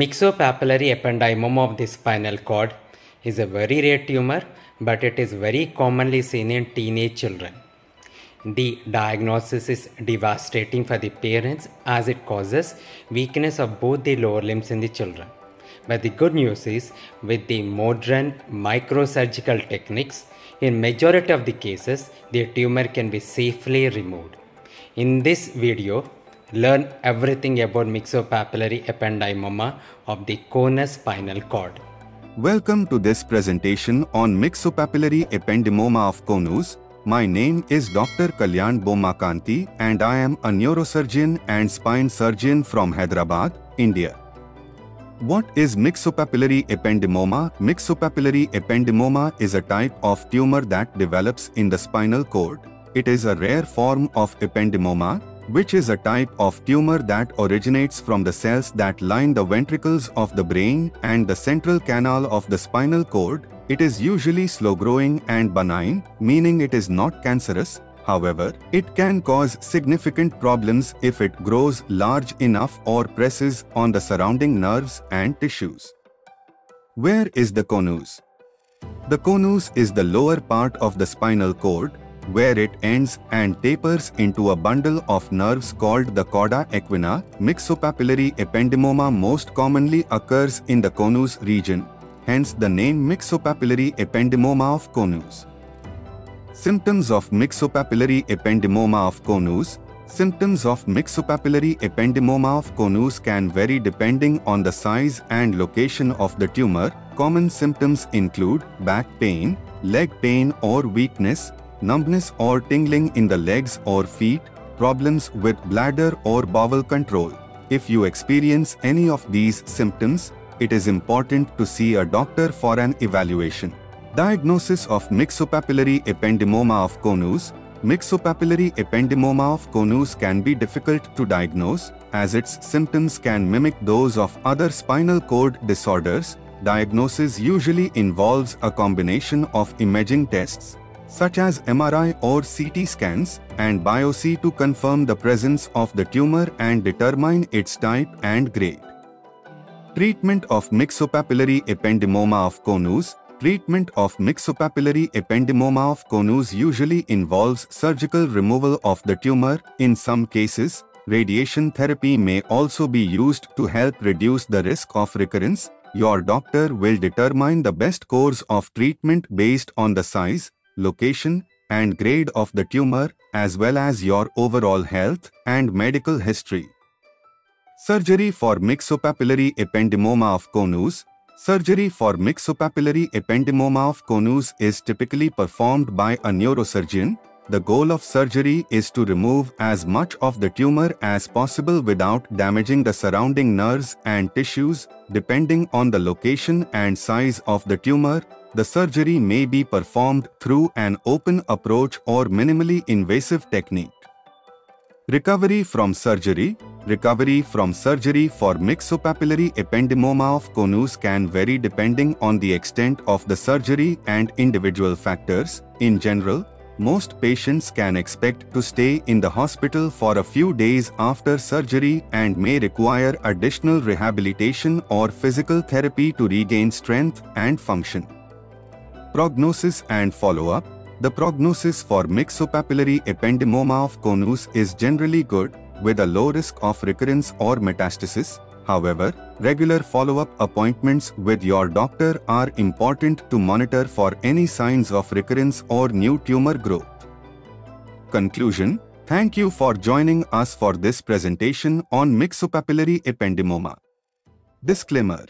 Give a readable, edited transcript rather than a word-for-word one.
Myxopapillary ependymoma of the spinal cord is a very rare tumor, but it is very commonly seen in teenage children. The diagnosis is devastating for the parents as it causes weakness of both the lower limbs in the children. But the good news is, with the modern microsurgical techniques, in majority of the cases, the tumor can be safely removed. In this video, learn everything about myxopapillary ependymoma of the conus spinal cord. Welcome to this presentation on myxopapillary ependymoma of conus. My name is Dr. Kalyan Bommakanti and I am a neurosurgeon and spine surgeon from Hyderabad, India. What is myxopapillary ependymoma? Myxopapillary ependymoma is a type of tumor that develops in the spinal cord. It is a rare form of ependymoma, which is a type of tumor that originates from the cells that line the ventricles of the brain and the central canal of the spinal cord. It is usually slow-growing and benign, meaning it is not cancerous. However, it can cause significant problems if it grows large enough or presses on the surrounding nerves and tissues. Where is the conus? The conus is the lower part of the spinal cord, where it ends and tapers into a bundle of nerves called the cauda equina. Myxopapillary ependymoma most commonly occurs in the conus region, hence the name myxopapillary ependymoma of conus. Symptoms of myxopapillary ependymoma of conus. Symptoms of myxopapillary ependymoma of conus can vary depending on the size and location of the tumor. Common symptoms include back pain, leg pain or weakness, numbness or tingling in the legs or feet, problems with bladder or bowel control. If you experience any of these symptoms, it is important to see a doctor for an evaluation. Diagnosis of myxopapillary ependymoma of conus. Myxopapillary ependymoma of conus can be difficult to diagnose, as its symptoms can mimic those of other spinal cord disorders. Diagnosis usually involves a combination of imaging tests, such as MRI or CT scans, and biopsy to confirm the presence of the tumor and determine its type and grade. Treatment of myxopapillary ependymoma of conus. Treatment of myxopapillary ependymoma of conus usually involves surgical removal of the tumor. In some cases, radiation therapy may also be used to help reduce the risk of recurrence. Your doctor will determine the best course of treatment based on the size, location, and grade of the tumor, as well as your overall health and medical history. Surgery for myxopapillary ependymoma of conus. Surgery for myxopapillary ependymoma of conus is typically performed by a neurosurgeon. The goal of surgery is to remove as much of the tumor as possible without damaging the surrounding nerves and tissues. Depending on the location and size of the tumor, the surgery may be performed through an open approach or minimally invasive technique. Recovery from surgery. Recovery from surgery for myxopapillary ependymoma of conus can vary depending on the extent of the surgery and individual factors. In general, most patients can expect to stay in the hospital for a few days after surgery and may require additional rehabilitation or physical therapy to regain strength and function. Prognosis and follow-up. The prognosis for myxopapillary ependymoma of conus is generally good, with a low risk of recurrence or metastasis. However, regular follow-up appointments with your doctor are important to monitor for any signs of recurrence or new tumor growth. Conclusion. Thank you for joining us for this presentation on myxopapillary ependymoma. Disclaimer.